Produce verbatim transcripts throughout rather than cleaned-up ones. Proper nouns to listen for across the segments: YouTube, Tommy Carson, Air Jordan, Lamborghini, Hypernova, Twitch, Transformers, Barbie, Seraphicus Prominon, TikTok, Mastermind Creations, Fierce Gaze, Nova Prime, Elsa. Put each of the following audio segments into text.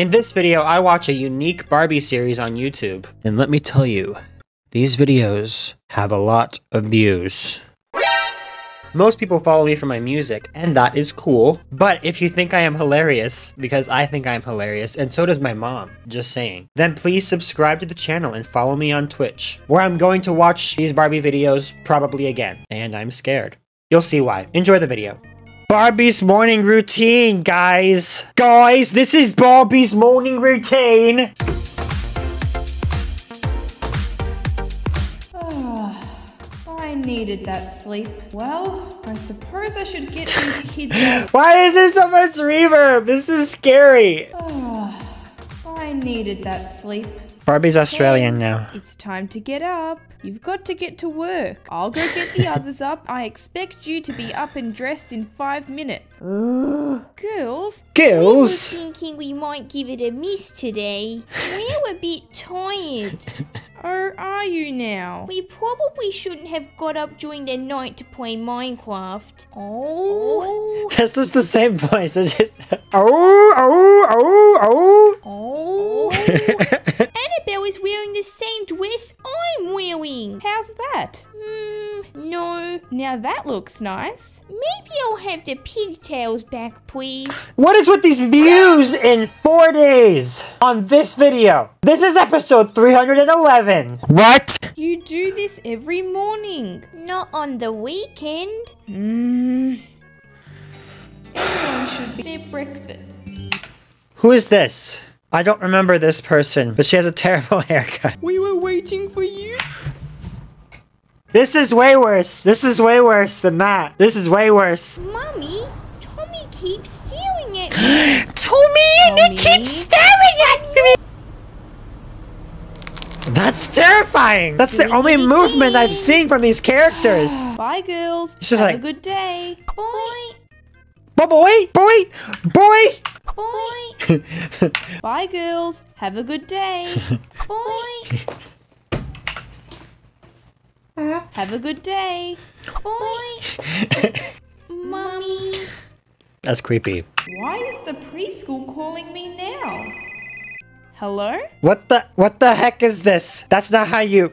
In this video, I watch a unique Barbie series on YouTube. And let me tell you, these videos have a lot of views. Most people follow me for my music, and that is cool. But if you think I am hilarious, because I think I am hilarious, and so does my mom, just saying, then please subscribe to the channel and follow me on Twitch, where I'm going to watch these Barbie videos probably again. And I'm scared. You'll see why. Enjoy the video. Barbie's morning routine, guys. Guys, this is Barbie's morning routine. Oh, I needed that sleep. Well, I suppose I should get these kids out. Why is there so much reverb? This is scary. Oh, I needed that sleep. Barbie's Australian now. It's time to get up. You've got to get to work. I'll go get the others up. I expect you to be up and dressed in five minutes. Girls? Girls? We were thinking we might give it a miss today. We're a bit tired. Oh, are you now? We probably shouldn't have got up during the night to play Minecraft. Oh. That's just the same voice. It's just... Oh, oh, oh, oh. Oh. Oh. Annabelle is wearing the same dress I'm wearing. How's that? Hmm, no. Now that looks nice. Maybe I'll have the pigtails back, please. What is with these views in four days on this video? This is episode three hundred eleven. What? You do this every morning. Not on the weekend. Hmm. Everyone should be their breakfast. Who is this? I don't remember this person, but she has a terrible haircut. We were waiting for you. This is way worse. This is way worse than that. This is way worse. Mommy, Tommy keeps staring at me. Tommy, and he keeps staring at me. That's terrifying. That's the only movement I've seen from these characters. Bye, girls. It's just Have like, a good day. Bye. Bye, boy. Boy. Boy. Boy. Bye, girls. Have a good day. Boy. Have a good day. Boy. Mommy. That's creepy. Why is the preschool calling me now? Hello? What the what the heck is this? That's not how you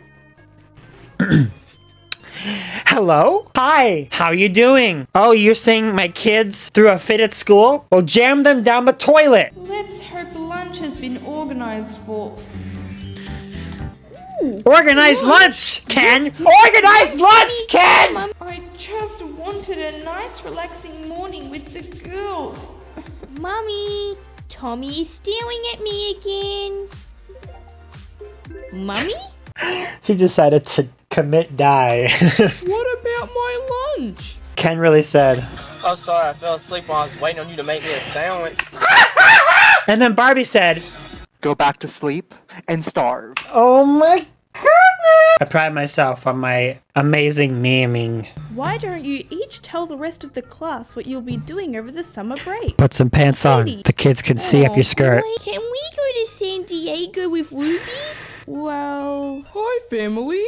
Hello? Hi, how you doing? Oh, you're seeing my kids through a fit at school? Well, jam them down the toilet. Let's hope lunch has been organized for... Ooh, organized lunch, lunch Ken! Organized lunch, Ken! I just wanted a nice relaxing morning with the girls. Mommy, Tommy is staring at me again. Mommy? She decided to commit die. What about my lunch? Ken really said, oh, sorry, I fell asleep while I was waiting on you to make me a sandwich. And then Barbie said, go back to sleep and starve. Oh my goodness! I pride myself on my amazing memeing. Why don't you each tell the rest of the class what you'll be doing over the summer break? Put some pants on. Ruby. The kids can oh, see up your skirt. Can we go to San Diego with Ruby? Well... Hi, family.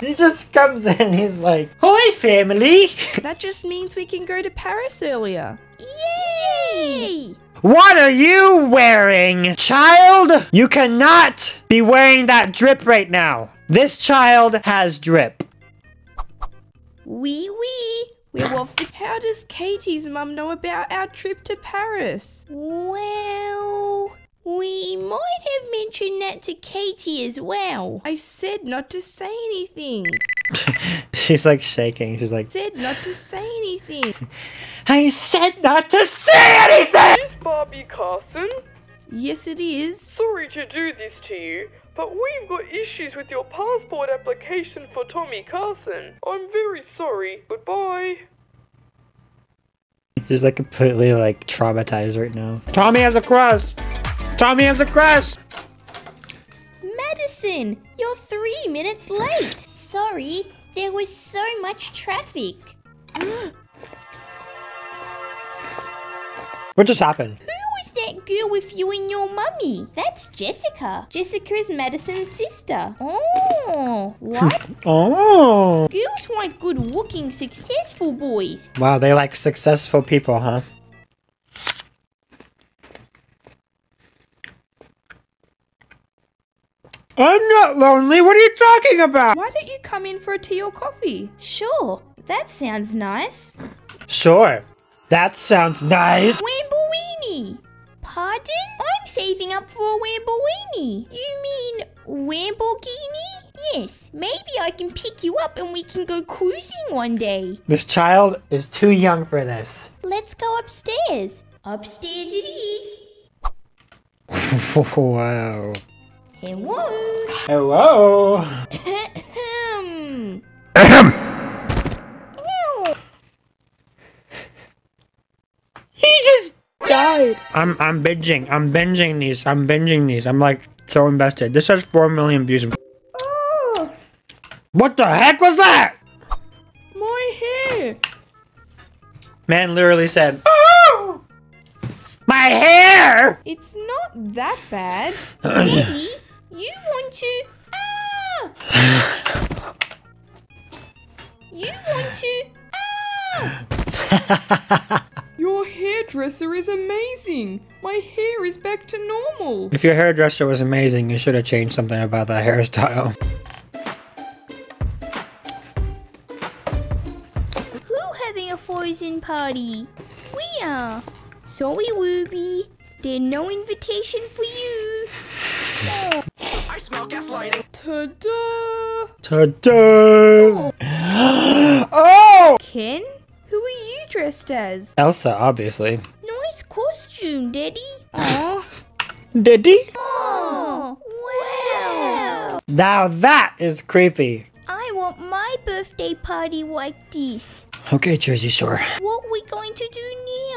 He just comes in, he's like, hi, family! That just means we can go to Paris earlier. Yay! What are you wearing, child? You cannot be wearing that drip right now. This child has drip. Wee wee. How does Katie's mum know about our trip to Paris? Well... we might have mentioned that to Katie as well. I said not to say anything. She's like shaking. She's like, said not to say anything. I said not to say anything! Is Barbie Carson? Yes, it is. Sorry to do this to you, but we've got issues with your passport application for Tommy Carson. I'm very sorry. Goodbye. She's like completely like traumatized right now. Tommy has a crust! Tommy has a crush! Madison, you're three minutes late! Sorry, there was so much traffic. What just happened? Who was that girl with you and your mummy. That's Jessica. Jessica's Madison's sister. Oh, what? Oh. Girls want good-looking, successful boys. Wow, they like successful people, huh? I'm not lonely. What are you talking about? Why don't you come in for a tea or coffee? Sure. That sounds nice. Sure. That sounds nice. Wamboini. Pardon? I'm saving up for a Wamboini. You mean Lamborghini? Yes. Maybe I can pick you up and we can go cruising one day. This child is too young for this. Let's go upstairs. Upstairs it is. Wow. Hello. Hello. Ahem. Ahem. He just died. I'm I'm binging. I'm binging these. I'm binging these. I'm like so invested. This has four million views. Oh. What the heck was that? My hair. Man literally said. Oh. My hair. It's not that bad. Daddy. You want to... Ah! You want to... Ah! Your hairdresser is amazing. My hair is back to normal. If your hairdresser was amazing, you should have changed something about that hairstyle. Who's having a frozen party? We are. Sorry, Ruby. There's no invitation for you. Oh. I smell gaslighting. Ta-da! Ta-da! Oh. Oh! Ken, who are you dressed as? Elsa, obviously. Nice costume, Daddy. Oh. Daddy? Oh, wow! Now that is creepy. I want my birthday party like this. Okay, Jersey Shore. What are we going to do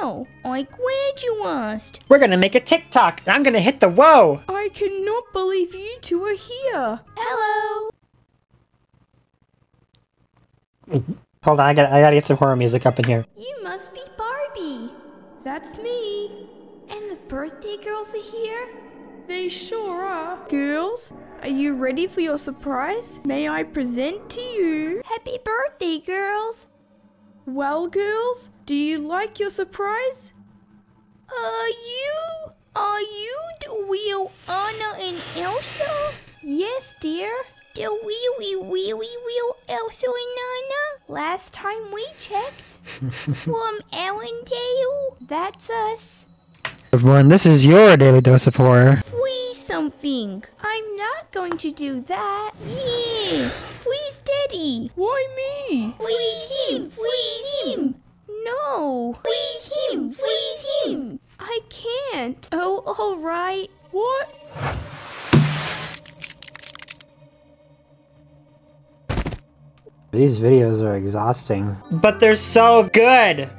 now? I'm glad you asked. We're gonna make a TikTok. I'm gonna hit the whoa. I cannot believe you two are here. Hello. Hold on, I gotta, I gotta get some horror music up in here. You must be Barbie. That's me. And the birthday girls are here? They sure are. Girls, are you ready for your surprise? May I present to you? Happy birthday, girls. Well, girls, do you like your surprise? Are you... Are you the real Anna and Elsa? Yes, dear. The really, really real Elsa and Anna? Last time we checked. From Allendale? That's us. Everyone, this is your Daily Dose of Horror. Free something. I'm not going to do that. Yeah. Please, Daddy. Why me? Please him. Please him. No. Please him. Please him. I can't. Oh, all right. What? These videos are exhausting. But they're so good.